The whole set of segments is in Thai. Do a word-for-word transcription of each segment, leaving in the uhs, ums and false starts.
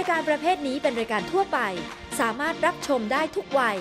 ายการประเภทนี้เป็นรายการทั่วไปสามารถรับชมได้ทุกวัย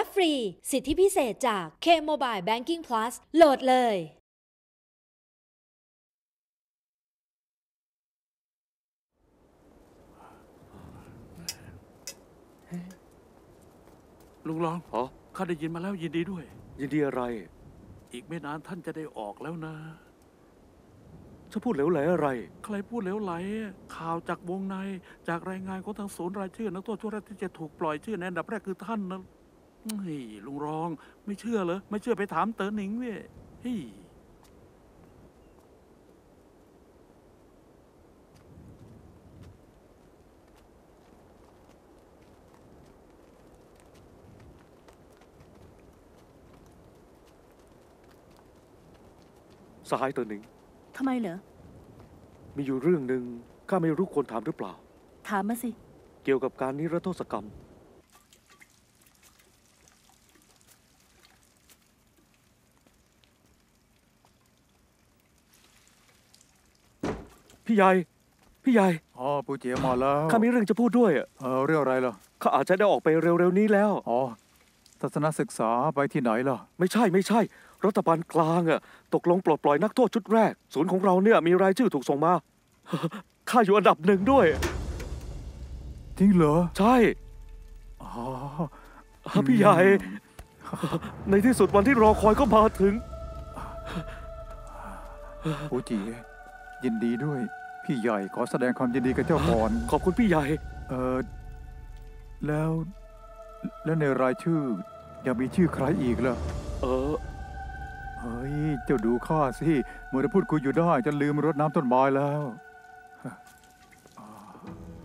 รับฟรีสิทธิพิเศษจาก K-Mobile Banking Plus โหลดเลยลุงรองอ๋อข้าได้ยินมาแล้วยินดีด้วยยินดีอะไรอีกไม่นานท่านจะได้ออกแล้วนะจะพูดเหลวไหลอะไรใครพูดเหลวไหลข่าวจากวงในจากรายงานของทางศูนย์รายชื่อนักโทษชั่วร้ายที่จะถูกปล่อยชื่อในอันดับแรกคือท่านนะนี่ลุงรองไม่เชื่อเหรอไม่เชื่อไปถามเต๋อหนิงเว้ยเฮ้ยสหายเต๋อหนิงทำไมเหรอมีอยู่เรื่องหนึ่งข้าไม่รู้ควรถามหรือเปล่าถามมาสิเกี่ยวกับการนิรโทษกรรมพี่ใหญ่พี่ใหญ่อ๋อปู่เจี๋ยมาแล้วข้ามีเรื่องจะพูดด้วยอ่ะเออเรื่องอะไรล่ะข้าอาจจะได้ออกไปเร็วๆนี้แล้วอ๋อทัศนศึกษาไปที่ไหนล่ะไม่ใช่ไม่ใช่รัฐบาลกลางอ่ะตกลงปลดปล่อยนักโทษชุดแรกศูนย์ของเราเนี่ยมีรายชื่อถูกส่งมาข้าอยู่อันดับหนึ่งด้วยจริงเหรอใช่อ๋อพี่ใหญ่ในที่สุดวันที่รอคอยก็มาถึงปู่เจี๋ยยินดีด้วยพี่ใหญ่ขอแสดงความยินดีกับเจ้าก่อนขอบคุณพี่ใหญ่เออแล้วแล้วในรายชื่อยังมีชื่อใครอีกล่ะเออเฮ้ยเจ้าดูข้าสิเมื่อพูดคุยอยู่ได้จะลืมรดน้ำต้นไม้แล้ว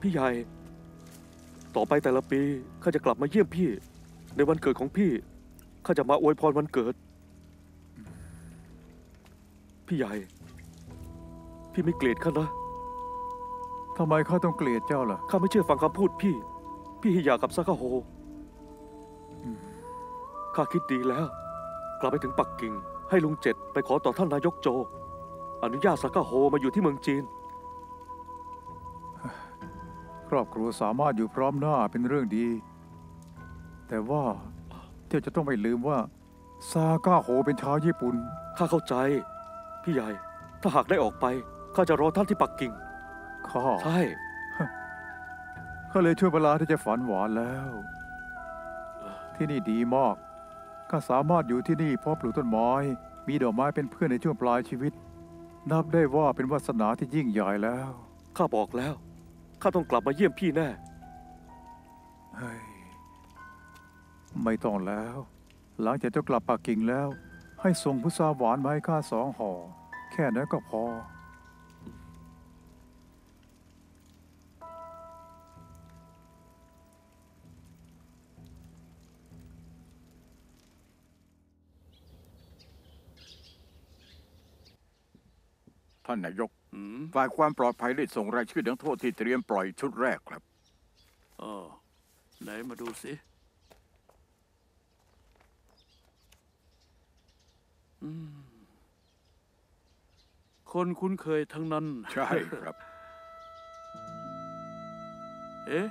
พี่ใหญ่ต่อไปแต่ละปีข้าจะกลับมาเยี่ยมพี่ในวันเกิดของพี่ข้าจะมาอวยพรวันเกิดพี่ใหญ่พี่ไม่เกลียดข้านะทำไมข้าต้องเกลียดเจ้าล่ะข้าไม่เชื่อฟังคำพูดพี่พี่อยากกับซากาโฮข้าคิดดีแล้วกลับไปถึงปักกิ่งให้ลุงเจ็ดไปขอต่อท่านนายกโจอนุญาตซากาโฮมาอยู่ที่เมืองจีนครอบครัวสามารถอยู่พร้อมหน้าเป็นเรื่องดีแต่ว่าเจ้าจะต้องไม่ลืมว่าซากาโฮเป็นชาวญี่ปุ่นข้าเข้าใจพี่ใหญ่ถ้าหากได้ออกไปข้าจะรอท่านที่ปักกิ่งข้าใช่ข้าเลยช่วยเวลาที่จะฝันหวานแล้วที่นี่ดีมาก ก็สามารถอยู่ที่นี่เพราะปลูกต้นไม้มีดอกไม้เป็นเพื่อนในช่วงปลายชีวิตนับได้ว่าเป็นวาสนาที่ยิ่งใหญ่แล้วข้าบอกแล้วข้าต้องกลับมาเยี่ยมพี่แน่ไม่ต้องแล้วหลังจากเจ้ากลับปักกิ่งแล้วให้ส่งพุทราหวานมาให้ข้าสองห่อแค่นั้นก็พอท่านนายกฝ่ายความปลอดภัยได้ส่งรายชื่อนักโทษที่เตรียมปล่อยชุดแรกครับเออไหนมาดูสิคนคุ้นเคยทั้งนั้นใช่ครับ เอ๊ะ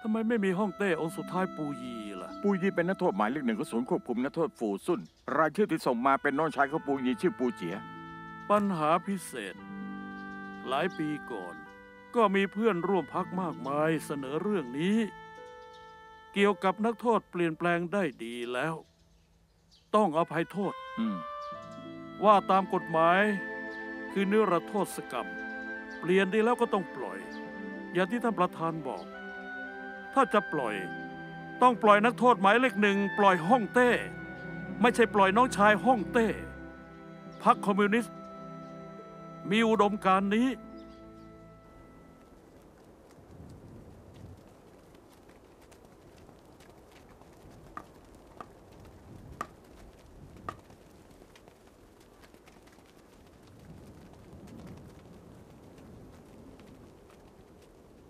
ทำไมไม่มีห้องเต้องสุดท้ายปูยีล่ะปูยีเป็นนักโทษหมายเลขหนึ่งของศูนย์ควบคุมนักโทษฝูซุ่นรายชื่อที่ส่งมาเป็นน้องชายของปูยีชื่อปูเจียปัญหาพิเศษหลายปีก่อนก็มีเพื่อนร่วมพรรคมากมายเสนอเรื่องนี้เกี่ยวกับนักโทษเปลี่ยนแปลงได้ดีแล้วต้องอภัยโทษว่าตามกฎหมายคือนิรโทษกรรมเปลี่ยนดีแล้วก็ต้องปล่อยอย่างที่ท่านประธานบอกถ้าจะปล่อยต้องปล่อยนักโทษหมายเลขหนึ่งปล่อยฮ่องเต้ไม่ใช่ปล่อยน้องชายฮ่องเต้พรรคคอมมิวนิสต์มีอุดมการณ์นี้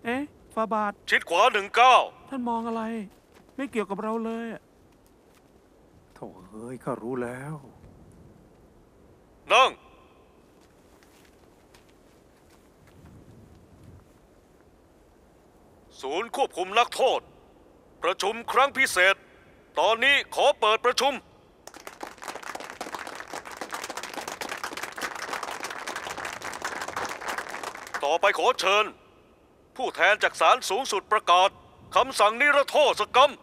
เอ๊ะฟาบาทชิดขวาหนึ่งเก้าท่านมองอะไรไม่เกี่ยวกับเราเลยโถ่เอ้ยก็รู้แล้วนั่งศูนย์ควบคุมนักโทษประชุมครั้งพิเศษตอนนี้ขอเปิดประชุมต่อไปขอเชิญผู้แทนจากศาลสูงสุดประกาศคำสั่งนิรโทษกรรม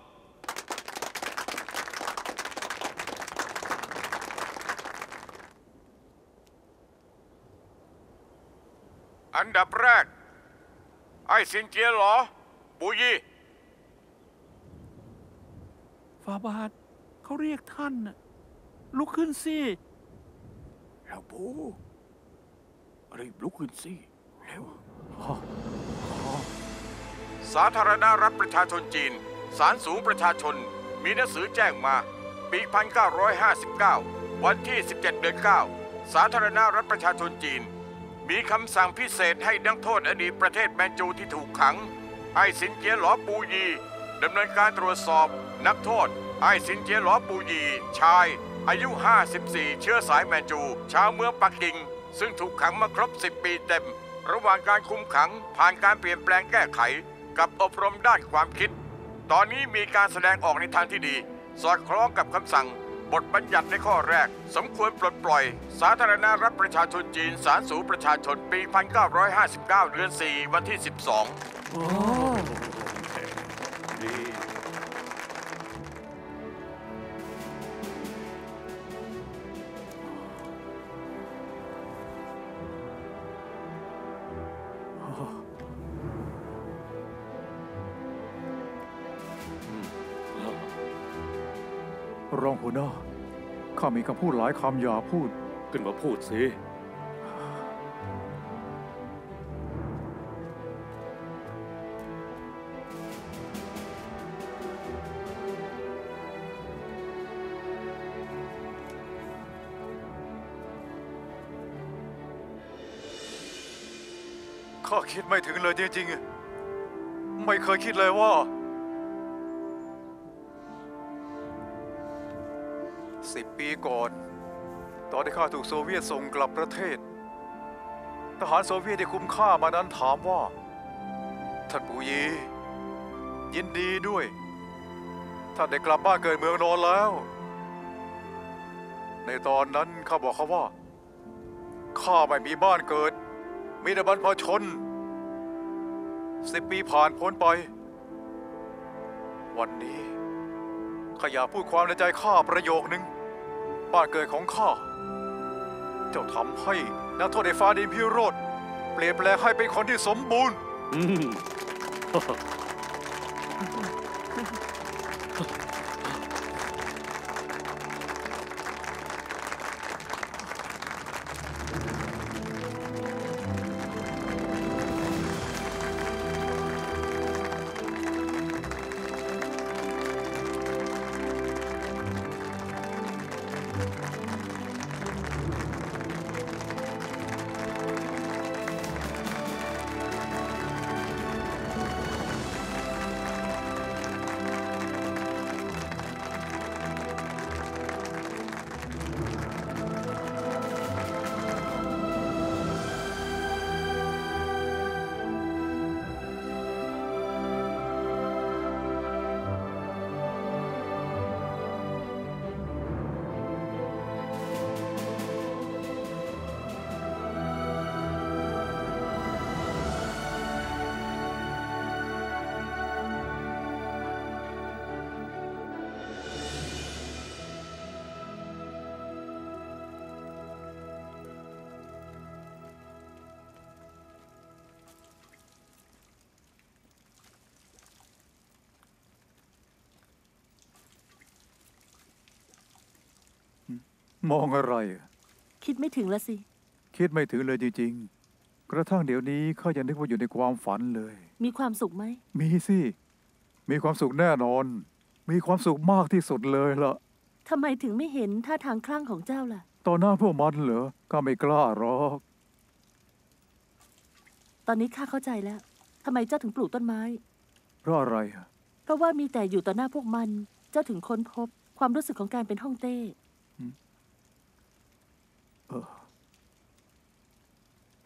อันดับแรกไอ้สินเจียหรอบุยีฟาบาทเขาเรียกท่านลุกขึ้นสิเราบูรีบลุกขึ้นสิเร็วสาธารณรัฐประชาชนจีนศาลสูงประชาชนมีหนังสือแจ้งมาปีหนึ่งพันเก้าร้อยห้าสิบเก้าวันที่สิบเจ็ดเดือนเก้าสาธารณรัฐประชาชนจีนมีคำสั่งพิเศษให้นักโทษอดีตประเทศแมนจูที่ถูกขังไอ้สินเจียหลอปูยีดำเนินการตรวจสอบนักโทษไอ้สินเจียหลอปูยีชายอายุห้าสิบสี่เชื้อสายแมนจูชาวเมืองปักกิ่งซึ่งถูกขังมาครบสิบปีเต็มระหว่างการคุมขังผ่านการเปลี่ยนแปลงแก้ไขกับอบรมด้านความคิดตอนนี้มีการแสดงออกในทางที่ดีสอดคล้องกับคำสั่งบทบัญญัติในข้อแรกสมควรปลดปล่อยสาธารณรัฐประชาชนจีนศาลสูงประชาชนปีหนึ่งพันเก้าร้อยห้าสิบเก้าเดือนสี่วันที่สิบสองโอ้ดีรองหัวหน้าข้ามีคำพูดหลายคำอย่าพูดขึ้นมาพูดสิข้าคิดไม่ถึงเลยจริงๆไม่เคยคิดเลยว่าสิบปีก่อนตอนที่ข้าถูกโซเวียตส่งกลับประเทศทหารโซเวียตที่คุ้มค่ามานั้นถามว่าท่านปูยียินดีด้วยท่านได้กลับบ้านเกิดเมืองนอนแล้วในตอนนั้นข้าบอกเขาว่าข้าไม่มีบ้านเกิดมีแต่บรรพชนสิบปีผ่านพ้นไปวันนี้ ข้าอยากพูดความในใจข้าประโยคนึงบ้านเกิดของข้าเจ้าทำให้นักโทษในฟ้าดินพิโรธเปลี่ยนแปลงให้เป็นคนที่สมบูรณ์มองอะไรคิดไม่ถึงละสิคิดไม่ถึงเลยจริงๆกระทั่งเดี๋ยวนี้ข้ายังนึกว่าอยู่ในความฝันเลยมีความสุขไหมมีสิมีความสุขแน่นอนมีความสุขมากที่สุดเลยละทำไมถึงไม่เห็นท่าทางคลั่งของเจ้าล่ะต่อหน้าพวกมันเหรอก็ไม่กล้าหรอกตอนนี้ข้าเข้าใจแล้วทำไมเจ้าถึงปลูกต้นไม้เพราะอะไรเพราะว่ามีแต่อยู่ต่อหน้าพวกมันเจ้าถึงค้นพบความรู้สึกของการเป็นฮ่องเต้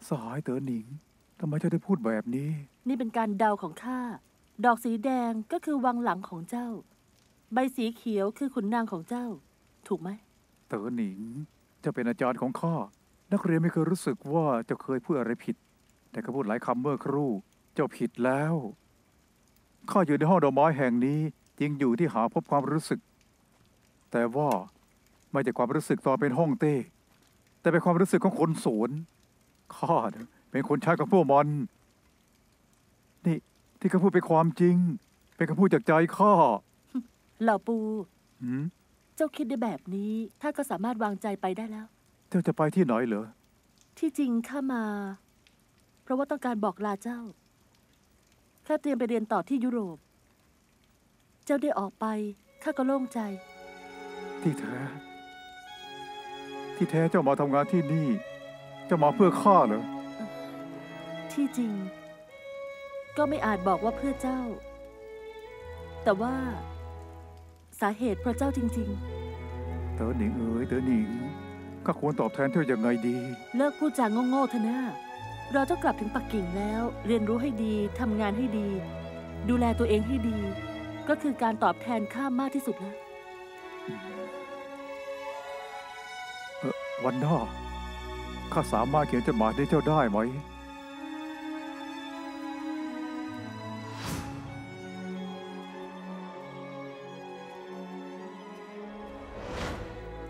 สหายเต๋อหนิงทำไมเจ้าได้พูดแบบนี้นี่เป็นการเดาของข้าดอกสีแดงก็คือวังหลังของเจ้าใบสีเขียวคือขุนนางของเจ้าถูกไหมเต๋อหนิงเจ้าเป็นอาจารย์ของข้านักเรียนไม่เคยรู้สึกว่าเจ้าเคยพูดอะไรผิดแต่ก็พูดหลายคำเมื่อครู่เจ้าผิดแล้วข้าอยู่ในห้องดอกไม้แห่งนี้จึงอยู่ที่หาพบความรู้สึกแต่ว่าไม่ใช่ความรู้สึกตอนเป็นฮ่องเต้แต่เป็นความรู้สึกของคนสวนข้าเป็นคนใช้กับพวกมันนี่ที่ข้าพูดเป็นความจริงเป็นคำพูดจากใจข้าเหล่าปูเจ้าคิดได้แบบนี้ข้าก็สามารถวางใจไปได้แล้วเจ้าจะไปที่ไหนเหรอที่จริงข้ามาเพราะว่าต้องการบอกลาเจ้าข้าเตรียมไปเรียนต่อที่ยุโรปเจ้าได้ออกไปข้าก็โล่งใจที่แท้ที่แท้เจ้ามาทำงานที่นี่จะมาเพื่อข้าเหรอที่จริงก็ไม่อาจบอกว่าเพื่อเจ้าแต่ว่าสาเหตุเพราะเจ้าจริงๆเต๋อหนิงเอ๋ยเต๋อหนิงข้าควรตอบแทนเธออย่างไงดีเลิกพูดจาโง่ๆเถอะนะเราจะกลับถึงปักกิ่งแล้วเรียนรู้ให้ดีทำงานให้ดีดูแลตัวเองให้ดีก็คือการตอบแทนข้ามากที่สุดแล้วเออวันหน้าข้าสามารถเขียนจดหมายให้เจ้าได้ไหม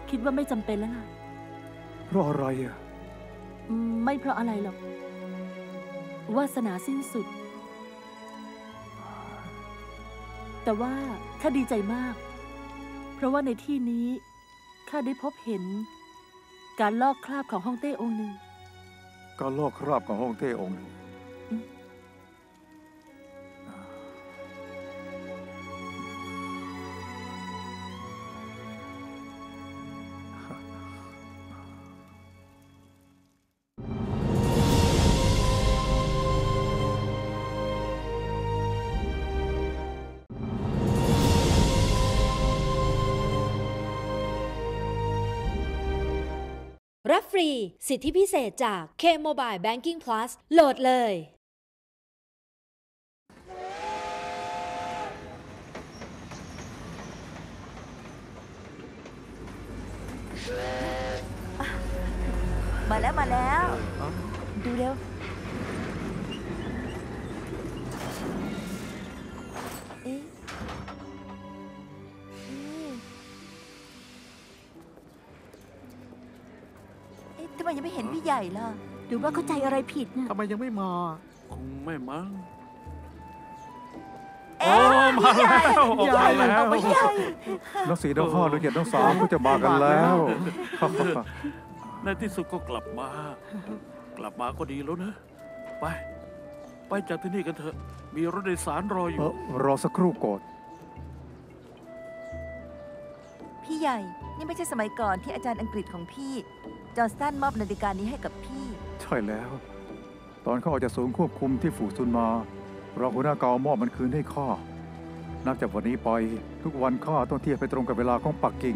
คิดว่าไม่จำเป็นแล้วนะเพราะอะไรอ่ะไม่เพราะอะไรหรอกวาสนาสิ้นสุดแต่ว่าข้าดีใจมากเพราะว่าในที่นี้ข้าได้พบเห็นการลอกคราบของฮ่องเต้องค์หนึ่งการลอกคราบของฮ่องเต้องค์หนึ่งรับฟรีสิทธิพิเศษจาก K-Mobile Banking Plus โหลดเลยมาแล้วมาแล้วดูเร็วเอ๊ะนี่ ทำไมยังไม่เห็นพี่ใหญ่ล่ะหรือว่าเข้าใจอะไรผิดนะทำไมยังไม่มาคงไม่มั้งโอ้มาแล้วใหญ่แล้วน้องสี่น้องห้าน้องเจ็ดน้องสามก็จะมากันแล้วในที่สุดก็กลับมากลับมาก็ดีแล้วนะไปไปจากที่นี่กันเถอะมีรถโดยสารรออยู่รอสักครู่ก่อนพี่ใหญ่นี่ไม่ใช่สมัยก่อนที่อาจารย์อังกฤษของพี่จอร์แดนมอบนาฬิกานี้ให้กับพี่ใช่แล้วตอนเขาออกจากศูนย์ควบคุมที่ฝูซุนมาเราหัวหน้าเกามอบมันคืนให้ข้านับจากวันนี้ไปทุกวันข้าต้องเที่ยวไปตรงกับเวลาของปักกิ่ง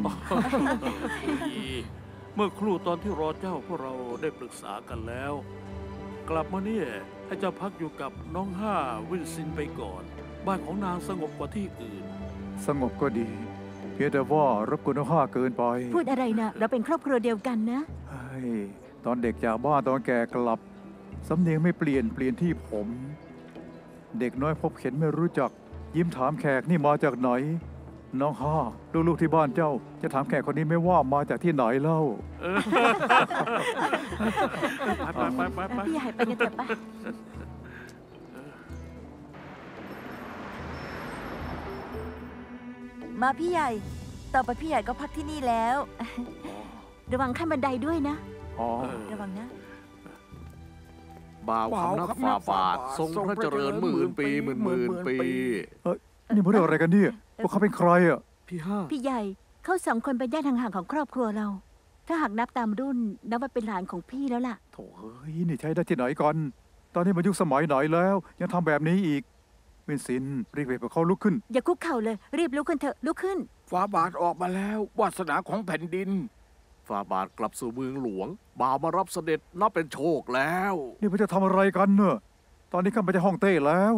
เมื่อครู่ตอนที่รอเจ้าพวกเราได้ปรึกษากันแล้วกลับมาเนี่ยให้เจ้าพักอยู่กับน้องห้าวินซินไปก่อนบ้านของนางสงบกว่าที่อื่นสงบก็ดีเพียงแต่ว่ารบกวนน้องห้าเกินไปพูดอะไรนะเราเป็นครอบครัวเดียวกันนะตอนเด็กจากบ้านตอนแก่กลับสำเนียงไม่เปลี่ยนเปลี่ยนที่ผมเด็กน้อยพบเห็นไม่รู้จักยิ้มถามแขกนี่มาจากไหนน้องห้าลูกๆที่บ้านเจ้าจะถามแขกคนนี้ไม่ว่ามาจากที่ไหนเล่าพี่ใหญ่ไปกันเถอะป่ะมาพี่ใหญ่ต่อไปพี่ใหญ่ก็พักที่นี่แล้วระวังขั้นบันไดด้วยนะระวังนะบ่าวคำนับฝ่าบาททรงพระเจริญหมื่นปีหมื่นหมื่นปีเฮ้ยนี่มันเรื่องอะไรกันเนี่ยพวกเขาเป็นใครอ่ะพี่ห้าพี่ใหญ่เขาสองคนเป็นญาติห่างๆของครอบครัวเราถ้าหากนับตามรุ่นนับว่าเป็นหลานของพี่แล้วล่ะโถ่เฮ้ยนี่ใช้ได้ที่ไหนก่อนตอนนี้มันยุคสมัยไหนแล้วยังทำแบบนี้อีกเวนซินรีบไปพวกเขาลุกขึ้นอย่าคุกเข่าเลยรีบลุกขึ้นเถอะลุกขึ้นฝ่าบาทออกมาแล้ววาสนาของแผ่นดินฝ่าบาทกลับสู่เมืองหลวงบ่าวมารับเสด็จนับเป็นโชคแล้วนี่พวกจะทำอะไรกันเนอะตอนนี้ข้าไปจะฮ่องเต้แล้ว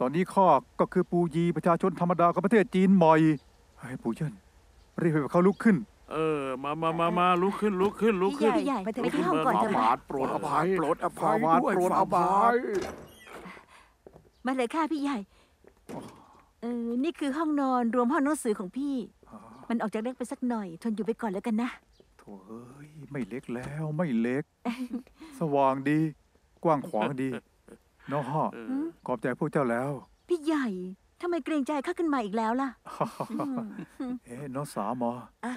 ตอนนี้ข้อก็คือปูยีประชาชนธรรมดาของประเทศจีนใหม่ให้ปูเจิ้นรีบไปเขาลุกขึ้นเออมามามามาลุกขึ้นลุกขึ้นลุกขึ้นไปถึงที่ห้องก่อนเถอะฝ่าบาทโปรดอภัยโปรดอภัยด้วยฝ่าบาทมาเลยค่ะพี่ใหญ่เออนี่คือห้องนอนรวมห้องหนังสือของพี่มันออกจากเล็กไปสักหน่อยทนอยู่ไปก่อนแล้วกันนะโถ่เอ้ยไม่เล็กแล้วไม่เล็กสว่างดีกว้างขวางดีน้องห้าขอบใจพวกเจ้าแล้วพี่ใหญ่ทำไมเกรงใจข้าขึ้นมาอีกแล้วล่ะเอ๊ะน้องสามออ่ะ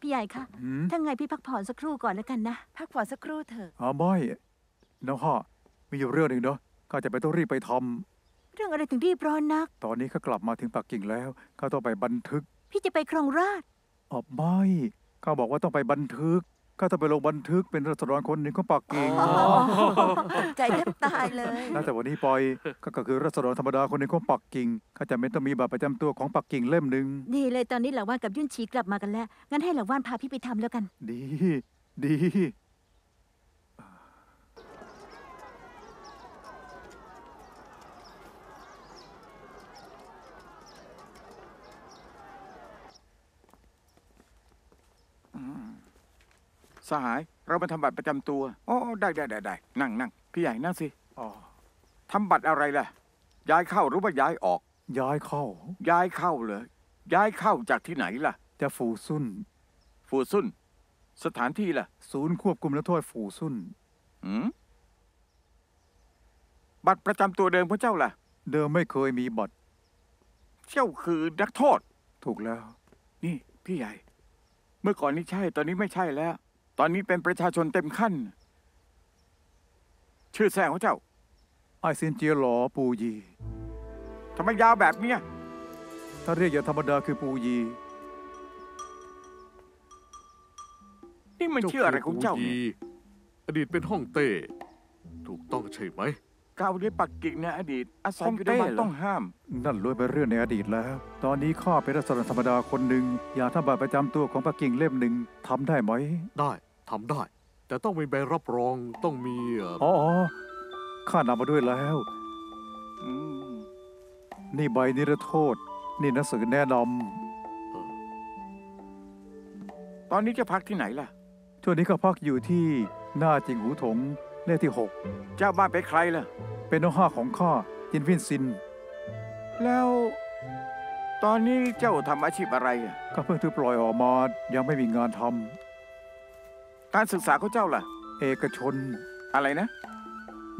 พี่ใหญ่คะถ้าไงพี่พักผ่อนสักครู่ก่อนแล้วกันนะพักผ่อนสักครู่เถอะอ๋อไม่น้องห้ามีอยู่เรื่องหนึ่งเนาะข้าจะไปต้องรีบไปทำเรื่องอะไรถึงรีบร้อนนักตอนนี้ข้ากลับมาถึงปักกิ่งแล้วข้าต้องไปบันทึกพี่จะไปครองราชอ๋อไม่ข้าบอกว่าต้องไปบันทึกข้าต้องไปลงบันทึกเป็นราษฎรคนหนึ่งของปักกิ่งใจแทบตายเลยน่าจะวันนี้ปอยก็คือราษฎรธรรมดาคนหนึ่งของปักกิ่งข้าจะไม่ต้องมีบัตรประจำตัวของปักกิ่งเล่มหนึ่งดีเลยตอนนี้หล่าว่านกับยุ่นชีกลับมากันแล้วงั้นให้หล่าว่านพาพี่ไปทำแล้วกันดีดีสหายเรามาทำบัตรประจำตัวอ๋อได้ได้ได้ได้นั่งนั่งพี่ใหญ่นั่งสิอ๋อทำบัตรอะไรล่ะย้ายเข้าหรือว่าย้ายออกย้ายเข้าย้ายเข้าเลยย้ายเข้าจากที่ไหนล่ะจะฝูซุ่นฝูซุ่นสถานที่ล่ะศูนย์ควบคุมและโทษฝูซุ่นอืมบัตรประจำตัวเดิมพระเจ้าล่ะเดิมไม่เคยมีบัตรเจ้าคือนักโทษถูกแล้วนี่พี่ใหญ่เมื่อก่อนนี้ใช่ตอนนี้ไม่ใช่แล้วตอนนี้เป็นประชาชนเต็มขั้นชื่อแซงของเจ้าไอซินเจียหลอปูยีทำไมยาวแบบเนี้ยถ้าเรียกอย่างธรรมดาคือปูยีนี่มันชื่ออะไรของเจ้าเนี่ยอดีตเป็นฮ่องเต้ถูกต้องใช่ไหมกาวเรียกปักกิ่งในอดีตอาศัยอยู่ในบ้านต้องห้ามนั่นล้วนเป็นเรื่องในอดีตแล้วตอนนี้ข้าเป็นราษฎรธรรมดาคนหนึ่งอย่าทำบัตรประจำตัวของปักกิ่งเล่มหนึ่งทำได้ไหมได้ทำได้แต่ต้องมีใบรับรองต้องมีอ๋อข้านำมาด้วยแล้วนี่ใบนิรโทษนี่หนังสือแนะนำตอนนี้จะพักที่ไหนล่ะช่วงนี้ก็พักอยู่ที่หน้าจิงหูถงเลขที่หกเจ้าบ้านเป็นใครล่ะเป็นน้องห้าของข้าจินวินซินแล้ว ตอนนี้เจ้าทำอาชีพอะไรก็เพิ่งถูกปล่อยออกมายังไม่มีงานทำการศึกษาของเจ้าล่ะเอกชนอะไรนะ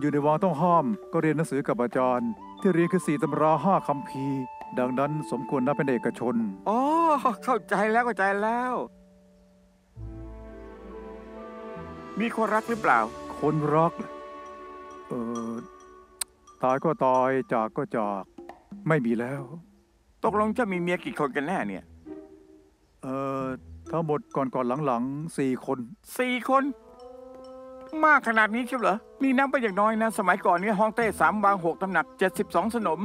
อยู่ในวังต้องห้ามก็เรียนหนังสือกับอาจารย์ที่เรียนคือสี่ตำราห้าคัมภีร์ดังนั้นสมควรนับเป็นเอกชนอ๋อเข้าใจแล้วเข้าใจแล้วมีคนรักหรือเปล่าคนรักเออตายก็ตายจากก็จากไม่มีแล้วตกลงจะมีเมียกี่คนกันแน่เนี่ยเออทั้งหมดก่อนก่อนหลังๆสี่คนสี่คนมากขนาดนี้ใช่เหรอนี่นับไปอย่างน้อยนะสมัยก่อนนี่ห้องเต้สามวางหกตำหนักเจ็ดสิบสองสนม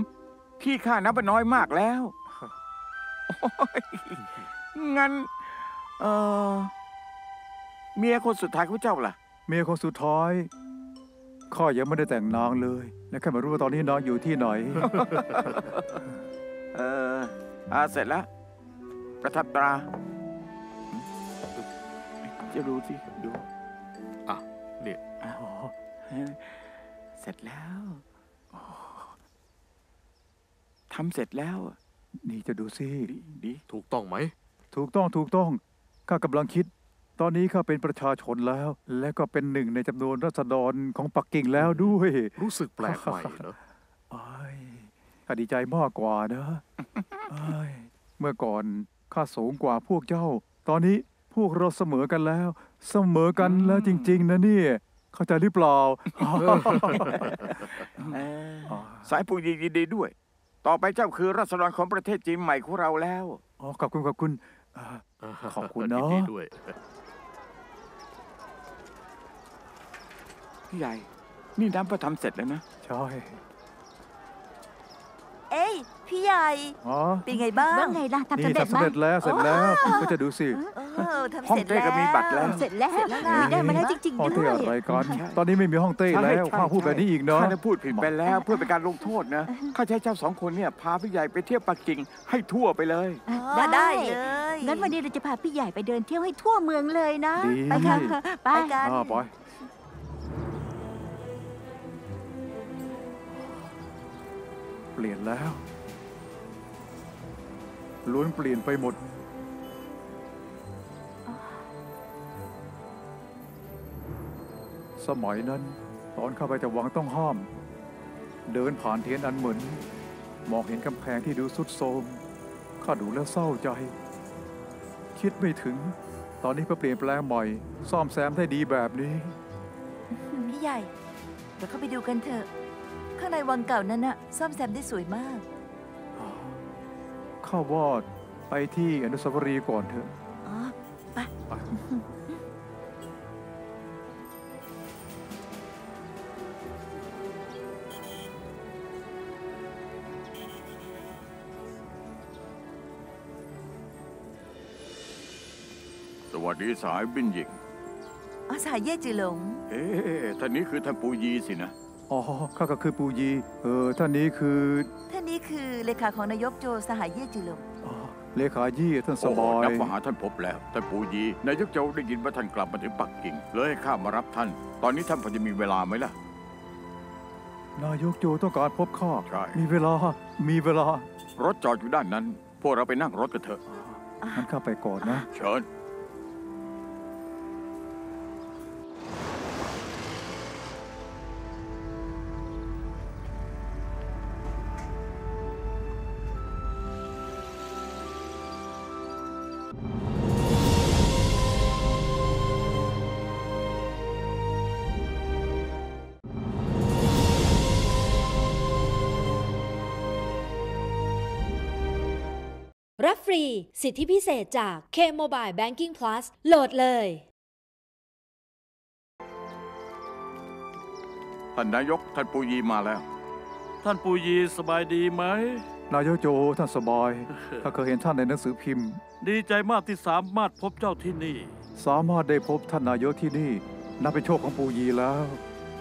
พี่ข้านับไปน้อยมากแล้วงั้นเออเมียคนสุดท้ายของเจ้าล่ะเมียคนสุดท้ายข้ายังไม่ได้แต่งนางเลยและแค่มารู้ว่าตอนนี้นางอยู่ที่ไหนเอออาเสร็จแล้วประทับตราจะดูสิดูอ่ะเนี่ยเสร็จแล้วทำเสร็จแล้วนี่จะดูสิดีถูกต้องไหมถูกต้องถูกต้องข้ากำลังคิดตอนนี้ข้าเป็นประชาชนแล้วและก็เป็นหนึ่งในจำนวนราษฎรของปักกิ่งแล้วด้วยรู้สึกแปลกใหม่เนอะข้าดีใจมากกว่านะเมื่อก่อนข้าสูงกว่าพวกเจ้าตอนนี้พวกเราเสมอกันแล้วเสมอกันแล้วจริงๆนะนี่เข้าใจหรือเปล่าสายปุ๋ยยินดีด้วยต่อไปเจ้าคือราษฎรของประเทศจีนใหม่ของเราแล้วอ๋อขอบคุณขอบคุณขอบคุณเนาะพี่ใหญ่นี่น้ำประทับเสร็จแล้วนะใช่เอ้ยพี่ใหญ่เป็นไงบ้างไงล่ะทำเสร็จแล้วเสร็จแล้วเสร็จแล้วก็จะดูสิห้องเต้ก็มีบัตรแล้วเสร็จแล้วมีได้มาได้จริงๆด้วยอะไรกันตอนนี้ไม่มีห้องเต้แล้วข้าพูดแบบนี้อีกเนาะข้าพูดผิดไปแล้วเพื่อเป็นการลงโทษนะข้าใช้เจ้าสองคนเนี่ยพาพี่ใหญ่ไปเที่ยวปักกิ่งให้ทั่วไปเลยได้เลยงั้นวันนี้เราจะพาพี่ใหญ่ไปเดินเที่ยวให้ทั่วเมืองเลยนะไปกันไปกันเปลี่ยนแล้วล้วนเปลี่ยนไปหมดสมัยนั้นตอนเข้าไปจะวังต้องห้ามเดินผ่านเทียนอันเหมือนมองเห็นกำแพงที่ดูทรุดโทรมข้าดูแล้วเศร้าใจคิดไม่ถึงตอนนี้เปลี่ยนแปลงใหม่ซ่อมแซมได้ดีแบบนี้พี่ใหญ่เดี๋ยวเข้าไปดูกันเถอะข้างในวังเก่านั้นน่ะซ่อมแซมได้สวยมากข้าวอดไปที่อนุสาวรีย์ก่อนเถอะอ๋อไปสวัสดีสายบินหญิงอ๋อสายเย่จือหลงเอ๊ะท่านนี้คือท่านปูยีสินะอ๋อข้าก็คือปูยีเออท่านนี้คือท่านนี้คือเลขาของนายกโจสหายเย่จือหลงอ๋อเลขาเย่ท่านสบายนับว่าหาท่านพบแล้วท่านปูยีนายกโจได้ยินว่าท่านกลับมาถึงปักกิ่งเลยข้ามารับท่านตอนนี้ท่านพอจะมีเวลาไหมล่ะนายกโจต้องการพบข้าใช่มีเวลามีเวลารถจอดอยู่ด้านนั้นพวกเราไปนั่งรถกันเถอะงั้นข้าไปก่อนนะเชิญรับฟรีสิทธิพิเศษจาก K-Mobile Banking Plus โหลดเลยท่านนายกท่านปูยีมาแล้วท่านปูยีสบายดีไหมนายกโจท่านสบาย ถ้าเคยเห็นท่านในหนังสือพิมพ์ดีใจมากที่สามารถพบเจ้าที่นี่สามารถได้พบท่านนายกที่นี่นับเป็นโชคของปูยีแล้ว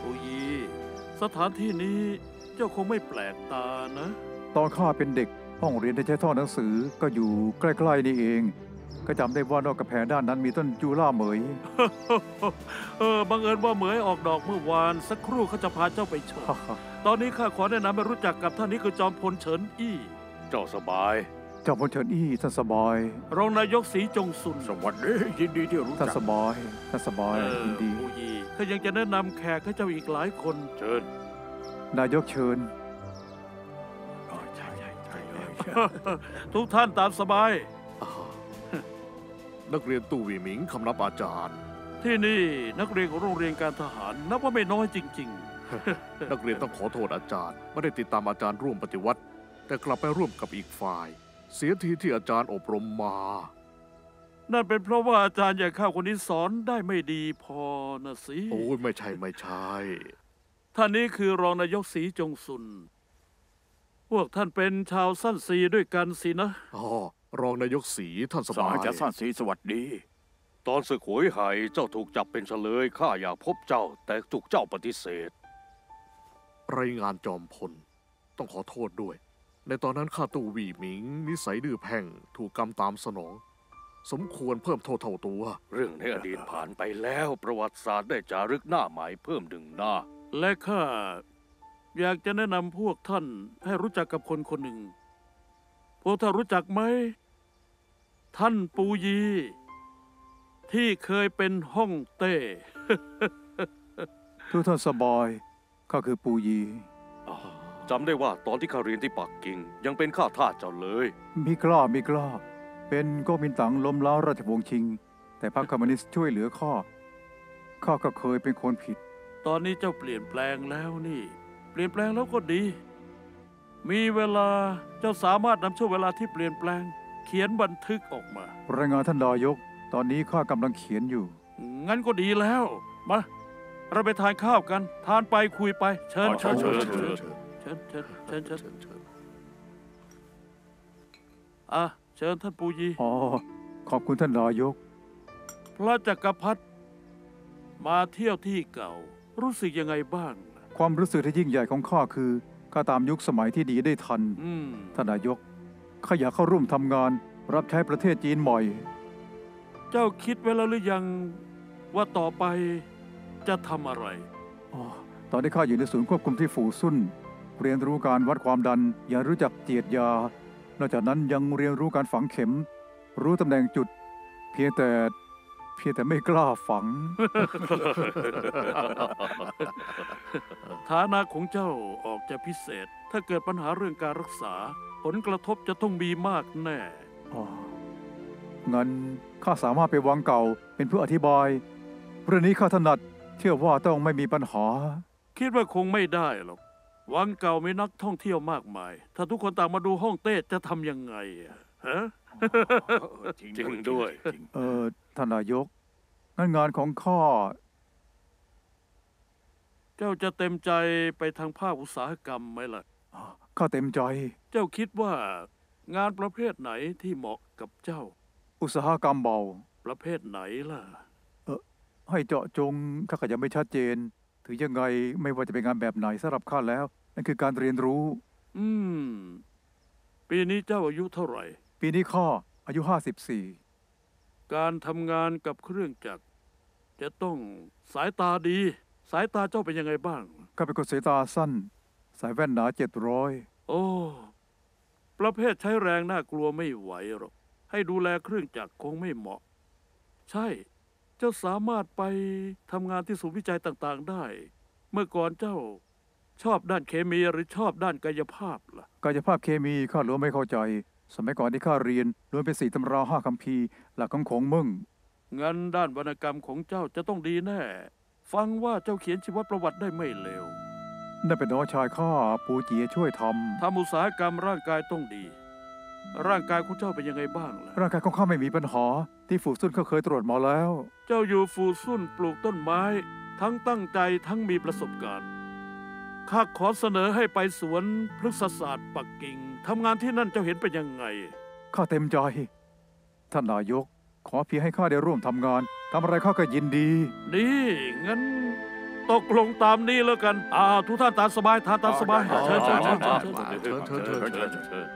ปูยีสถานที่นี้เจ้าคงไม่แปลกตานะตอนข้าเป็นเด็กห้องเรียนที่ใช้ท่อหนังสือก็อยู่ใกล้ๆนี่เองก็จำได้ว่านอกกระแพงด้านนั้นมีต้นจูล่าเหมยเออบังเอิญว่าเหมยออกดอกเมื่อวานสักครู่เขาจะพาเจ้าไปชมตอนนี้ข้าขอแนะนำให้รู้จักกับท่านนี้คือจอมพลเฉินอี้เจ้าสบาย เจ้าพลเฉินอี้ท่านสบายรองนายกสีจงซุนสวัสดียินดีที่รู้จักท่านสบายท่านสบายยินดีผู้ยีถ้ายังจะแนะนำแขกให้เจ้าอีกหลายคนเชิญนายกเชิญทุกท่านตามสบายนักเรียนตู่หวีหมิงคำนับอาจารย์ที่นี่นักเรียนของโรงเรียนการทหารนับว่าไม่น้อยจริงๆนักเรียนต้องขอโทษอาจารย์ไม่ได้ติดตามอาจารย์ร่วมปฏิวัติแต่กลับไปร่วมกับอีกฝ่ายเสียทีที่อาจารย์อบรมมานั่นเป็นเพราะว่าอาจารย์อย่าข้าวคนนี้สอนได้ไม่ดีพอนะสิโอ้ยไม่ใช่ไม่ใช่ท่านนี้คือรองนายกสีจงซุนพวกท่านเป็นชาวสั้นสีด้วยกันสินะอ๋อรองนายกสีท่านสบายจะสั้นสีสวัสดีตอนศึกโหยหายเจ้าถูกจับเป็นเฉลยข้าอยากพบเจ้าแต่ถูกเจ้าปฏิเสธรายงานจอมพลต้องขอโทษด้วยในตอนนั้นข้าตู่หวีหมิงนิสัยดื้อแพ่งถูกกรรมตามสนองสมควรเพิ่มโทษเท่าตัวเรื่องในอดีตผ่านไปแล้วประวัติศาสตร์ได้จารึกหน้าหมายเพิ่มหนึ่งหน้าและข้าอยากจะแนะนำพวกท่านให้รู้จักกับคนคนหนึ่งพวกท่านรู้จักไหมท่านปูยีที่เคยเป็นฮ่องเต้ ทุกท่านสบายข้าคือปูยีจำได้ว่าตอนที่ข้าเรียนที่ปักกิ่งยังเป็นข้าทาสเจ้าเลยมิกล้ามิกล้าเป็นก๊กมินตั๋งล้มล้างราชวงศ์ชิงแต่พรรคคอมมิวนิสต์ช่วยเหลือข้าข้าก็เคยเป็นคนผิดตอนนี้เจ้าเปลี่ยนแปลงแล้วนี่เปลี่ยนแปลงแล้วก็ดีมีเวลาเจ้าสามารถนำช่วงเวลาที่เปลี่ยนแปลงเขียนบันทึกออกมารายงานท่านนายกตอนนี้ข้ากำลังเขียนอยู่งั้นก็ดีแล้วมาเราไปทานข้าวกันทานไปคุยไปเชิญเชิญเชิญเชิญเชิญเชิญเชิญเชิญเชิญเชิญอ่ะเชิญท่านปูยีอ๋อขอบคุณท่านนายกพระจักรพรรดิมาเที่ยวที่เก่ารู้สึกยังไงบ้างความรู้สึกที่ยิ่งใหญ่ของข้าคือข้าตามยุคสมัยที่ดีได้ทันท่านนายกข้าอยากเข้าร่วมทำงานรับใช้ประเทศจีนใหม่เจ้าคิดไว้แล้วหรือยังว่าต่อไปจะทำอะไรอ๋อตอนนี้ข้าอยู่ในศูนย์ควบคุมที่ฝูซุ่นเรียนรู้การวัดความดันยังรู้จักเจียดยานอกจากนั้นยังเรียนรู้การฝังเข็มรู้ตำแหน่งจุดเพียงแต่เพียงแต่ไม่กล้าฝังฐานะของเจ้าออกจะพิเศษถ้าเกิดปัญหาเรื่องการรักษาผลกระทบจะต้องมีมากแน่อ๋องั้นข้าสามารถไปวังเก่าเป็นผู้อธิบายเรื่องนี้ข้าถนัดเชื่อว่าต้องไม่มีปัญหาคิดว่าคงไม่ได้หรอกวังเก่ามีนักท่องเที่ยวมากมายถ้าทุกคนต่างมาดูฮ่องเต้จะทำยังไงฮะจริงด้วยเออท่านนายกงั้นงานของข้าเจ้าจะเต็มใจไปทางภาคอุตสาหกรรมไหมล่ะข้าเต็มใจเจ้าคิดว่างานประเภทไหนที่เหมาะกับเจ้าอุตสาหกรรมเบาประเภทไหนล่ะเออให้เจาะจงข้าก็ยังไม่ชัดเจนถึงยังไงไม่ว่าจะเป็นงานแบบไหนสำหรับข้าแล้วนั่นคือการเรียนรู้อืมปีนี้เจ้าอายุเท่าไหร่ปีนี้ข้าอายุห้าสิบสี่การทำงานกับเครื่องจักรจะต้องสายตาดีสายตาเจ้าเป็นยังไงบ้างข้าเป็นคนสายตาสั้นสายแว่นหนาเจ็ดร้อยโอ้ประเภทใช้แรงน่ากลัวไม่ไหวหรอกให้ดูแลเครื่องจักรคงไม่เหมาะใช่เจ้าสามารถไปทำงานที่ศูนย์วิจัยต่างๆได้เมื่อก่อนเจ้าชอบด้านเคมีหรือชอบด้านกายภาพล่ะกายภาพเคมีข้าล้วนไม่เข้าใจสมัยก่อนที่ข้าเรียนล้วนเป็นสี่ตำราห้าคัมภีร์หลักของของมึงงั้นด้านวรรณกรรมของเจ้าจะต้องดีแน่ฟังว่าเจ้าเขียนชีวประวัติได้ไม่เลวนั่นเป็นน้องชายข้าปูเจี๋ยช่วยทำทำอุตสาหกรรมร่างกายต้องดีร่างกายของเจ้าเป็นยังไงบ้างล่ะร่างกายของข้าไม่มีปัญหาที่ฝูซุ่นเขาเคยตรวจมาแล้วเจ้าอยู่ฝูซุ่นปลูกต้นไม้ทั้งตั้งใจทั้งมีประสบการณ์ข้าขอเสนอให้ไปสวนพฤกษศาสตร์ปักกิ่งทำงานที่นั่นเจ้าเห็นเป็นยังไงข้าเต็มใจท่านนายกขอเพียงให้ข้าได้ร่วมทำงานทำอะไรข้าก็ยินดีนี่งั้นตกลงตามนี้แล้วกันอ่าทุกท่านตามสบายท่านตามสบายเชิญเชิญเชิญเชิญ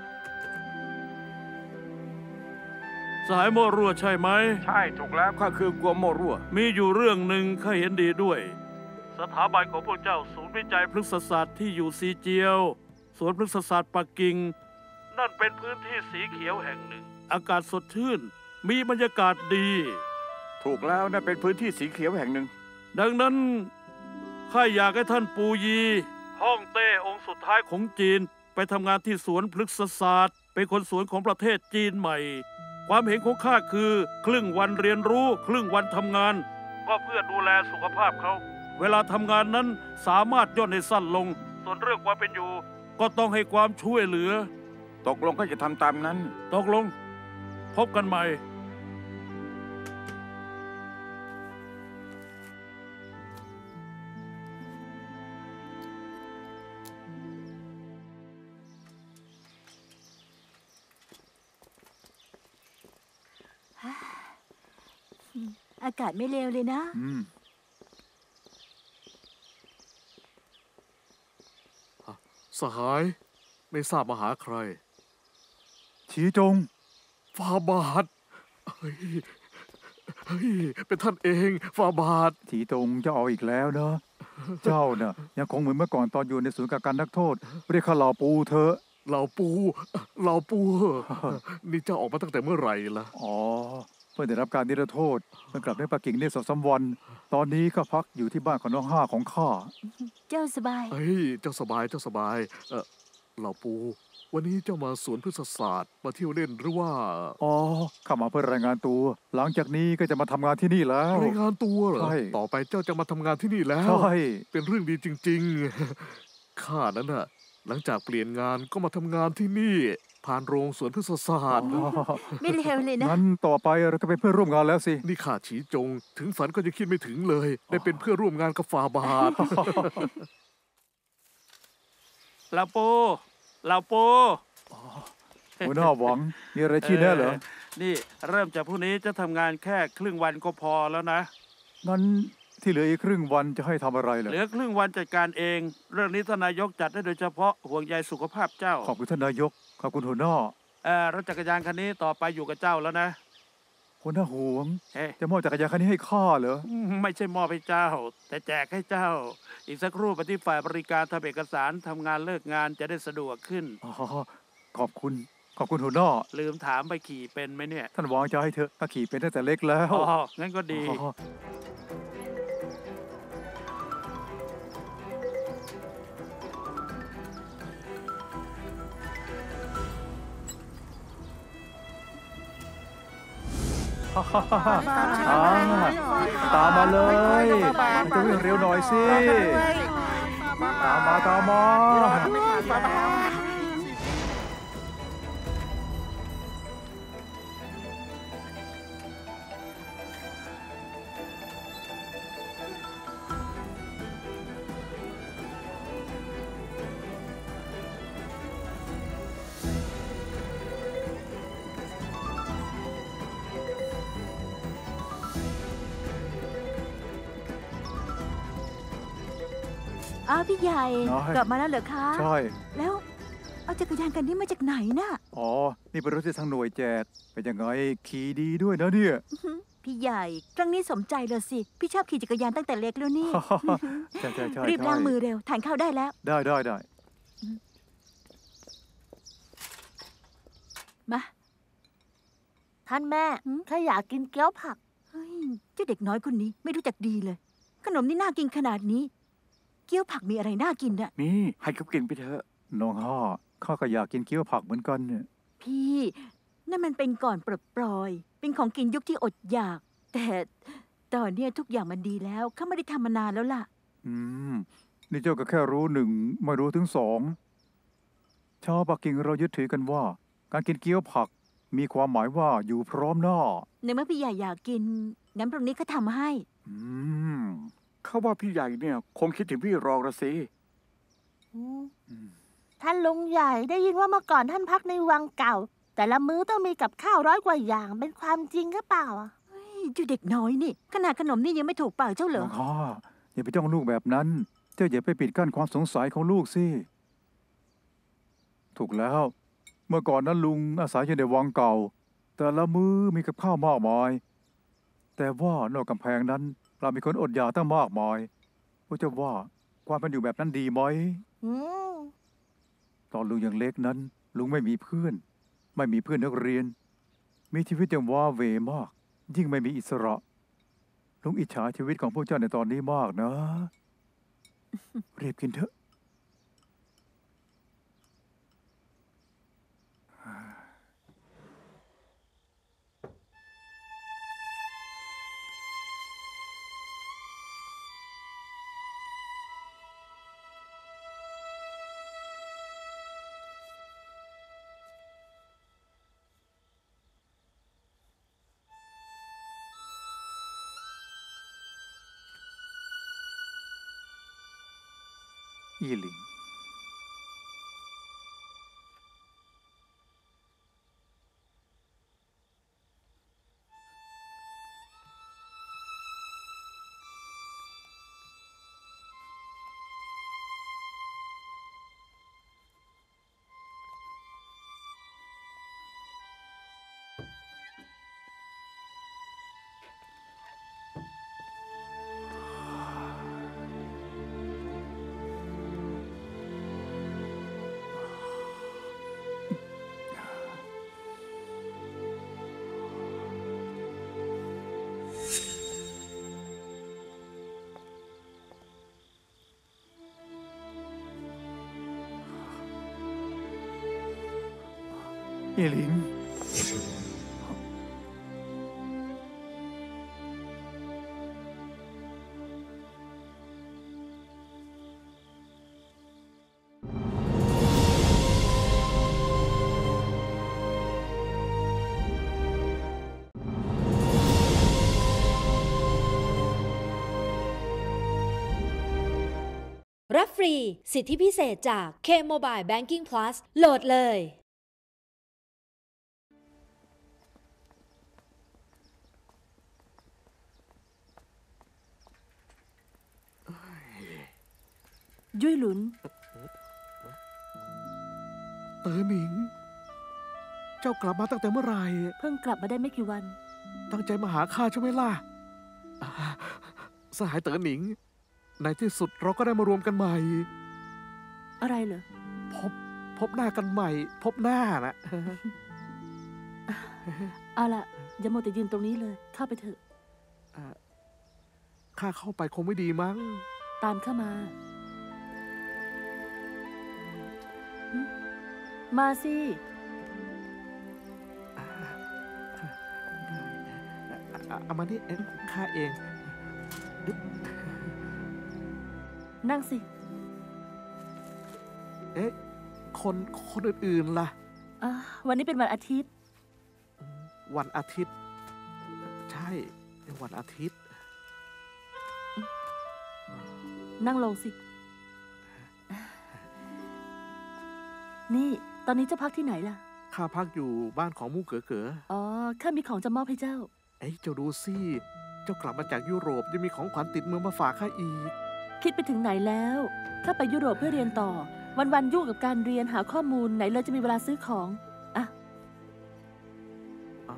สายโมรั่วใช่ไหมใช่ถูกแล้วข้าคือกวมโมรั่วมีอยู่เรื่องหนึ่งข้าเห็นดีด้วยสถาบันของพวกเจ้าศูนย์วิจัยพฤกษศาสตร์ที่อยู่ซีเจียวสวนพฤกษศาสตร์ปักกิ่ง นั่นเป็นพื้นที่สีเขียวแห่งหนึ่งอากาศสดชื่นมีบรรยากาศดีถูกแล้วนั่นเป็นพื้นที่สีเขียวแห่งหนึ่งดังนั้นข้าอยากให้ท่านปูยีฮ่องเต้องค์สุดท้ายของจีนไปทำงานที่สวนพฤกษศาสตร์เป็นคนสวนของประเทศจีนใหม่ความเห็นของข้าคือครึ่งวันเรียนรู้ครึ่งวันทำงานก็เพื่อดูแลสุขภาพเขาเวลาทำงานนั้นสามารถย่นให้สั้นลงส่วนเรื่องความเป็นอยู่ก็ต้องให้ความช่วยเหลือตกลงก็จะทำตามนั้นตกลงพบกันใหม่อากาศไม่เลวเลยนะสหายไม่ทราบมาหาใครชีจงฝ่าบาทเฮ้ยเฮ้ยเป็นท่านเองฝ่าบาทชีจงเจ้าเอาอีกแล้วเนาะเจ้าน่ะยังคงเหมือนเมื่อก่อนตอนอยู่ในศูนย์กักกันนักโทษเรียกข้าเหล่าปูเถอะเหล่าปูเหล่าปูนี่เจ้าออกมาตั้งแต่เมื่อไหร่ล่ะอ๋อเพื่อได้รับการนิรโทษเพิ่งกลับได้ปักกิ่งได้สองสามวันตอนนี้ก็พักอยู่ที่บ้านของน้องห้าของข้าเจ้าสบายเฮ้ยเจ้าสบายเจ้าสบายเออเหล่าปูวันนี้เจ้ามาสวนพฤกษศาสตร์มาเที่ยวเล่นหรือว่าอ๋อข้ามาเพื่อรายงานตัวหลังจากนี้ก็จะมาทำงานที่นี่แล้วรายงานตัวเหรอต่อไปเจ้าจะมาทำงานที่นี่แล้วใช่เป็นเรื่องดีจริงๆข้านั้นน่ะหลังจากเปลี่ยนงานก็มาทำงานที่นี่ผ่านโรงสวนพฤกษศาสตร์ไม่เลวเลยนะงั้นต่อไปเราจะเป็นเพื่อนร่วมงานแล้วสินี่ข้าฉีจงถึงฝันก็จะคิดไม่ถึงเลยได้เป็นเพื่อนร่วมงานกับฝ่าบาทลาโปลาโปหัวหน้าหวังมีอะไรชี้แน่เหรอนี่เริ่มจากพรุ่งนี้จะทำงานแค่ครึ่งวันก็พอแล้วนะงั้นที่เหลืออีกครึ่งวันจะให้ทำอะไรเหรอเหลือครึ่งวันจัดการเองเรื่องนี้ท่านนายกจัดได้โดยเฉพาะห่วงใยสุขภาพเจ้าขอบคุณท่านนายกขอบคุณหัวหน้าเอ่อรถจักรยานคันนี้ต่อไปอยู่กับเจ้าแล้วนะหัวหน้าหวงจะมอบจักรยานคันนี้ให้ข้าเหรอไม่ใช่มอบให้เจ้าแต่แจกให้เจ้าอีกสักครู่ไปที่ฝ่ายบริการทำเอกสารทำงานเลิกงานจะได้สะดวกขึ้นอ๋อขอบคุณขอบคุณหัวหน้าลืมถามไปขี่เป็นไหมเนี่ยท่านหวงจะให้เธอถ้าขี่เป็นตั้งแต่เล็กแล้วอ๋องั้นก็ดีตามมาเลยจะวิ่งเร็วหน่อยสิตามมาตามมาอ้าวพี่ใหญ่กลับมาแล้วเหรอคะใช่แล้วเอาจักรยานกันนี้มาจากไหนน่ะอ๋อนี่เป็นรถที่ทางหน่วยแจกเป็นยังไงขี่ดีด้วยนะเนี่ยพี่ใหญ่ครั้งนี้สมใจเลยสิพี่ชอบขี่จักรยานตั้งแต่เล็กแล้วนี่ใช่ใช่ใช่รีบล้างมือเร็วทานข้าวได้แล้วได้ได้ได้มาท่านแม่ข้าอยากกินเกี๊ยวผักเฮ้ยเจ้าเด็กน้อยคนนี้ไม่รู้จักดีเลยขนมนี่น่ากินขนาดนี้เกี๊ยวผักมีอะไรน่ากินน่ะนี่ให้เขากินไปเถอะน้องห่อข้าก็อยากกินเกี๊ยวผักเหมือนกันเนี่ยพี่นั่นมันเป็นก่อนปลดปล่อยเป็นของกินยุคที่อดอยากแต่ตอนนี้ทุกอย่างมันดีแล้วข้าไม่ได้ทำมานานแล้วล่ะอืมนี่เจ้าก็แค่รู้หนึ่งไม่รู้ถึงสองชาวปักกิ่งเรายึดถือกันว่าการกินเกี๊ยวผักมีความหมายว่าอยู่พร้อมหน้าในเมื่อพี่ใหญ่อยากกินงั้นตรงนี้ข้าทำให้อืมเขาว่าพี่ใหญ่เนี่ยคงคิดถึงพี่รองละสิท่านลุงใหญ่ได้ยินว่าเมื่อก่อนท่านพักในวังเก่าแต่ละมื้อต้องมีกับข้าวร้อยกว่าอย่างเป็นความจริงหรือเปล่าอ่ะอยู่เด็กน้อยนี่ขนาดขนมนี่ยังไม่ถูกปากเจ้าเหรออ๋ออย่าไปจ้องลูกแบบนั้นเจ้าอย่าไปปิดกั้นความสงสัยของลูกสิถูกแล้วเมื่อก่อนนั้นลุงอาศัยอยู่ในวังเก่าแต่ละมื้อมีกับข้าวมากมายแต่ว่านอกกำแพงนั้นเรามีคนอดอยากตั้งมากมายพระเจ้าว่าความเป็นอยู่แบบนั้นดีไหมตอนลุงยังเล็กนั้น ลุงไม่มีเพื่อนไม่มีเพื่อนนักเรียนมีชีวิตอย่างว้าเหวมากยิ่งไม่มีอิสระลุงอิจฉาชีวิตของพวกเจ้าในตอนนี้มากนะเรียบกินเถอะอีหลิงอีหลิงรับฟรีสิทธิพิเศษจาก K-Mobile Banking Plus โหลดเลยยุ้ยหลุนเต๋อหมิงเจ้ากลับมาตั้งแต่เมื่อไหร่เพิ่งกลับมาได้ไม่กี่วันตั้งใจมาหาข้าใช่ไหมล่ะสหายเต๋อหมิงในที่สุดเราก็ได้มารวมกันใหม่อะไรเหรอพบพบหน้ากันใหม่พบหน้านะเอาล่ะอย่ามัวแต่ยืนตรงนี้เลยเข้าไปเถอะข้าเข้าไปคงไม่ดีมั้งตามข้ามามาสิเอามานี่ข้าเองนั่งสิเอ๊ะคนคนอื่นๆล่ะวันนี้เป็นวันอาทิตย์วันอาทิตย์ใช่เป็นวันอาทิตย์นั่งลงสินี่ตอนนี้เจ้าพักที่ไหนล่ะข้าพักอยู่บ้านของมู่เก๋อเก๋ออ๋อข้ามีของจะมอบให้เจ้าเอ้ยเจ้าดูสิเจ้ากลับมาจากยุโรปยังมีของขวัญติดมือมาฝากข้าอีกคิดไปถึงไหนแล้วข้าไปยุโรปเพื่อเรียนต่อวันๆยุ่งกับการเรียนหาข้อมูลไหนเลยจะมีเวลาซื้อของอ่ะอ๋อ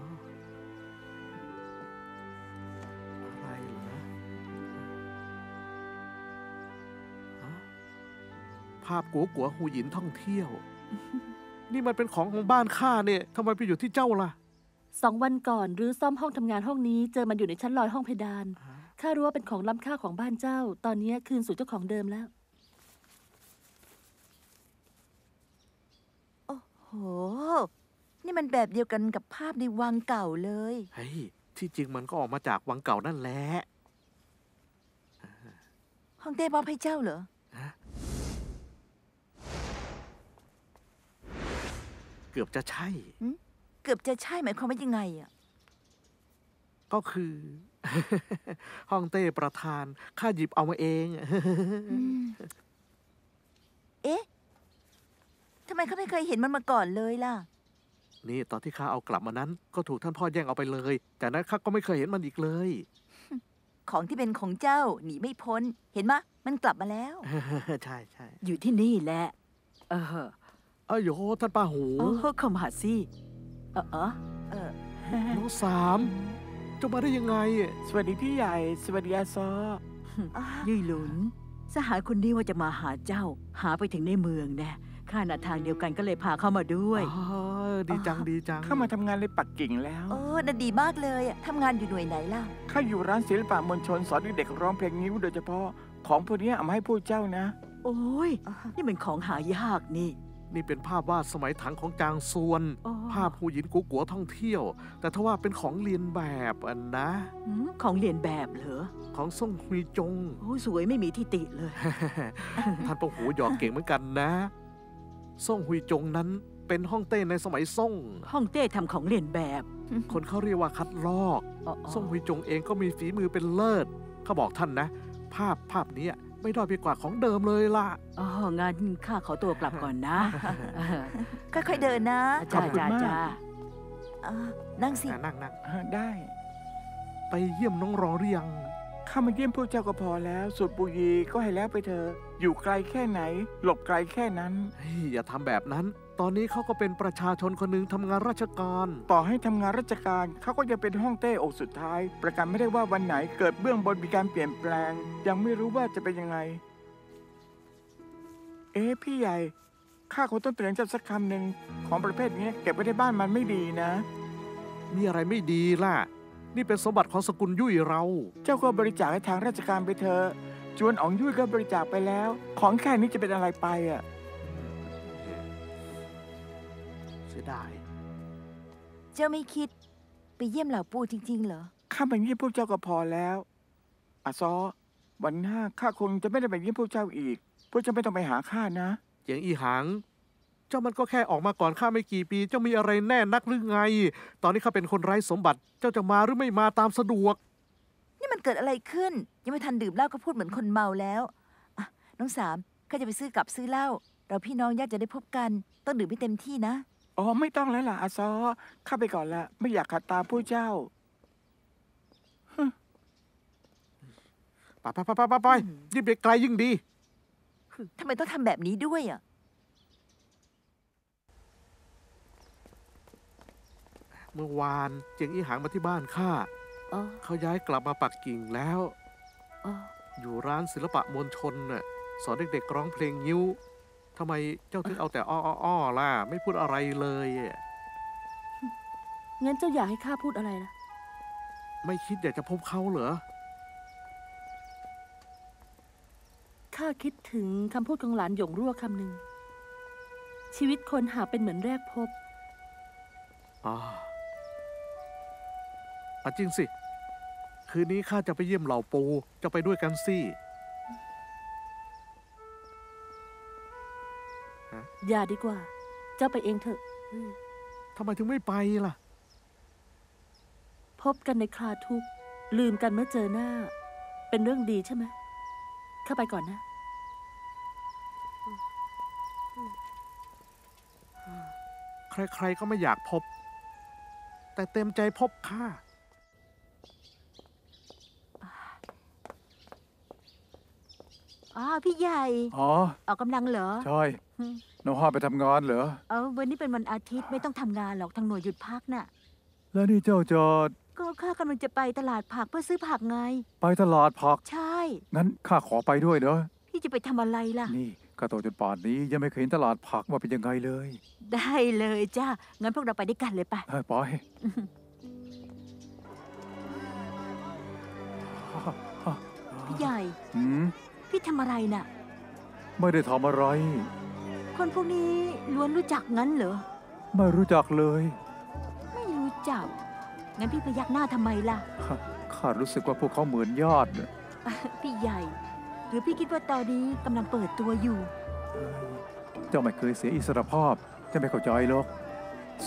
อะไรเหรออ๋อภาพกัวกัวหูหยินท่องเที่ยวนี่มันเป็นของของบ้านข้าเนี่ยทำไมไปอยู่ที่เจ้าล่ะสองวันก่อนรื้อซ่อมห้องทำงานห้องนี้เจอมันอยู่ในชั้นลอยห้องเพดานข้ารู้ว่าเป็นของล้ำค่าของบ้านเจ้าตอนนี้คืนสู่เจ้าของเดิมแล้วโอ้โหนี่มันแบบเดียวกันกับภาพในวังเก่าเลยเฮ้ยที่จริงมันก็ออกมาจากวังเก่านั่นแหละห้องเต้มอบให้เจ้าเหรอเกือบจะใช่เกือบจะใช่หมายความว่ายังไงอ่ะก็คือห้องเต้ประธานข้าหยิบเอามาเองเอ๊ะทำไมข้าไม่เคยเห็นมันมาก่อนเลยล่ะนี่ตอนที่ข้าเอากลับมานั้นก็ถูกท่านพ่อแย่งเอาไปเลยแต่นั้นข้าก็ไม่เคยเห็นมันอีกเลยของที่เป็นของเจ้าหนีไม่พ้นเห็นมะมันกลับมาแล้วใช่ใช่อยู่ที่นี่แหละเอออ้าวโยท่านป้าหูเข้ามาสิเออเออน้องสามจะมาได้ยังไงสวัสดีพี่ใหญ่สวัสดีอาซอยุ้ยหลุนสหายคนนี้ว่าจะมาหาเจ้าหาไปถึงในเมืองแน่ ข้าน่ะทางเดียวกันก็เลยพาเข้ามาด้วยดีจังดีจังเข้ามาทำงานในปักกิ่งแล้วโอ้น่าดีมากเลยอ่ะทำงานอยู่หน่วยไหนล่ะข้าอยู่ร้านศิลปะมวลชนสอนเด็กร้องเพลงนิ้วโดยเฉพาะของพวกนี้เอามาให้พวกเจ้านะโอ้ยนี่เป็นของหายากนี่นี่เป็นภาพวาดสมัยถังของจางซวนภาพผู้หญิงกู้ก๋วท่องเที่ยวแต่ถ้าว่าเป็นของเลียนแบบอันนะของเลียนแบบเหรอของซ่งฮุยจงโอ้สวยไม่มีที่ติเลยท่านปงหูหยอกเก่งเหมือนกันนะซ่งฮุยจงนั้นเป็นฮ่องเต้ในสมัยซ่งฮ่องเต้ทำของเลียนแบบคนเขาเรียกว่าคัดลอกซ่งฮุยจงเองก็มีฝีมือเป็นเลิศเขาบอกท่านนะภาพภาพนี้ไม่ด้อยไปกว่าของเดิมเลยล่ะอ๋องั้นข้าขอตัวกลับก่อนนะค่อยๆเดินนะขอบคุณมากนั่งสินั่งนั่งได้ไปเยี่ยมน้องรอหรือยังข้ามาเยี่ยมพวกเจ้าก็พอแล้วสุดปุยีก็ให้แล้วไปเถอะอยู่ไกลแค่ไหนหลบไกลแค่นั้นอย่าทำแบบนั้นตอนนี้เขาก็เป็นประชาชนคนหนึ่งทำงานราชการต่อให้ทำงานราชการเขาก็จะเป็นฮ่องเต้องค์สุดท้ายประกันไม่ได้ว่าวันไหนเกิดเบื้องบนมีการเปลี่ยนแปลงยังไม่รู้ว่าจะเป็นยังไงเอ๊ะพี่ใหญ่ข้าคงต้องเตือนเจ้าสักคำหนึ่งของประเภทนี้เก็บไว้ในบ้านมันไม่ดีนะมีอะไรไม่ดีล่ะนี่เป็นสมบัติของสกุลยุ่ยเราเจ้าก็บริจาคให้ทางราชการไปเถอะจวนอ๋องยุ่ยก็บริจาคไปแล้วของแค่นี้จะเป็นอะไรไปอ่ะเสียดายเจ้าไม่คิดไปเยี่ยมเหล่าปู่จริงๆเหรอข้าไปเยี่ยมพวกเจ้าก็พอแล้วอาซอวันหน้าข้าคงจะไม่ได้ไปเยี่ยมพวกเจ้าอีกพวกเจ้าไม่ต้องไปหาข้านะเจียงอีหางเจ้ามันก็แค่ออกมาก่อนข้าไม่กี่ปีเจ้ามีอะไรแน่นักหรือไงตอนนี้ข้าเป็นคนไร้สมบัติเจ้าจะมาหรือไม่มาตามสะดวกนี่มันเกิดอะไรขึ้นยังไม่ทันดื่มเหล้าก็พูดเหมือนคนเมาแล้วอ่ะน้องสามข้าจะไปซื้อกับซื้อเหล้าเราพี่น้องญาติจะได้พบกันต้องดื่มให้เต็มที่นะอ๋อไม่ต้องแล้วล่ะอาซอข้าไปก่อนละไม่อยากขัดตาผู้เจ้าไปไปไปไปไปยิ่งไปไกลยิ่งดีทำไมต้องทำแบบนี้ด้วยอ่ะเมื่อวานเจียงอี้หางมาที่บ้านข้าเขาย้ายกลับมาปักกิ่งแล้วอยู่ร้านศิลปะมวลชนน่ะสอนเด็กๆร้องเพลงยิ้วทำไมเจ้าถึงเอาแต่อ้ออ้อล่ะไม่พูดอะไรเลยงั้นเจ้าอยากให้ข้าพูดอะไรล่ะไม่คิดอยากจะพบเขาเหรอข้าคิดถึงคำพูดของหลานหยงรั่วคำหนึ่งชีวิตคนหาเป็นเหมือนแรกพบอ๋อจริงสิคืนนี้ข้าจะไปเยี่ยมเหล่าปูจะไปด้วยกันสิอย่าดีกว่าเจ้าไปเองเถอะทำไมถึงไม่ไปล่ะพบกันในคราทุกข์ลืมกันเมื่อเจอหน้าเป็นเรื่องดีใช่ไหมข้าไปก่อนนะใครๆก็ไม่อยากพบแต่เต็มใจพบข้าอ๋อพี่ใหญ่อ๋อออกกำลังเหรอใช่น้องฮอไปทำงานเหรอเออวันนี้เป็นวันอาทิตย์ไม่ต้องทำงานหรอกทางหน่วยหยุดพักน่ะแล้วนี่เจ้าจอดก็ข้ากำลังจะไปตลาดผักเพื่อซื้อผักไงไปตลาดผักใช่งั้นข้าขอไปด้วยเนอะพี่จะไปทำอะไรล่ะนี่ข้าโตจนป่านนี้ยังไม่เคยเห็นตลาดผักว่าเป็นยังไงเลยได้เลยจ้างั้นพวกเราไปด้วยกันเลยป่ะเออปอยพี่ใหญ่พี่ทำอะไรน่ะไม่ได้ทำอะไรคนพวกนี้ล้วนรู้จักงั้นเหรอไม่รู้จักเลยไม่รู้จักงั้นพี่พยักหน้าทำไมล่ะข้ารู้สึกว่าพวกเขาเหมือนยอดพี่ใหญ่หรือพี่คิดว่าตอนนี้กำลังเปิดตัวอยู่เจ้าไม่เคยเสียอิสรภาพเจ้าไม่เข้าใจหรอก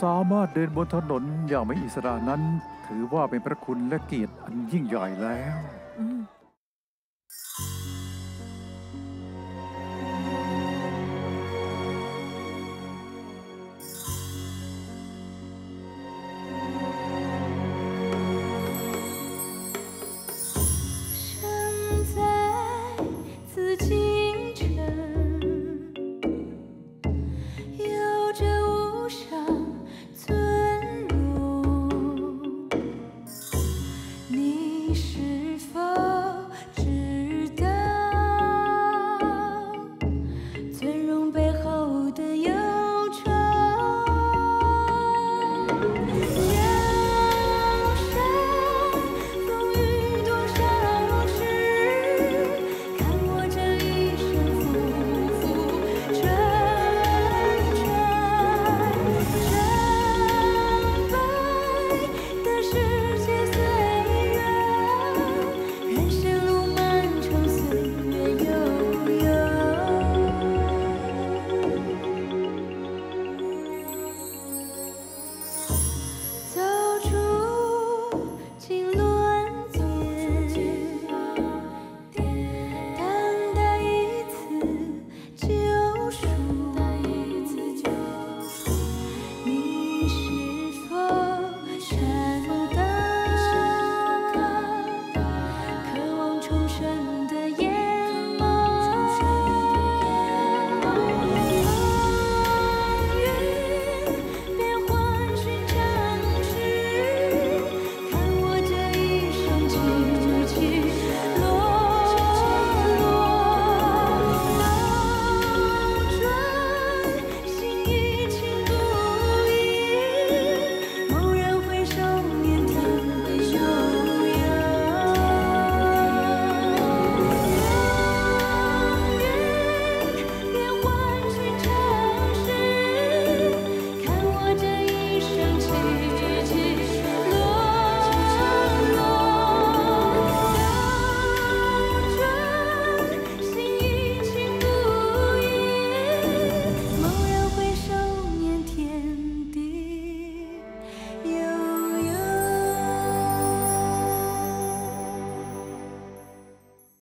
สามารถเดินบนถนนอย่างไม่อิสระนั้นถือว่าเป็นพระคุณและเกียรติอันยิ่งใหญ่แล้ว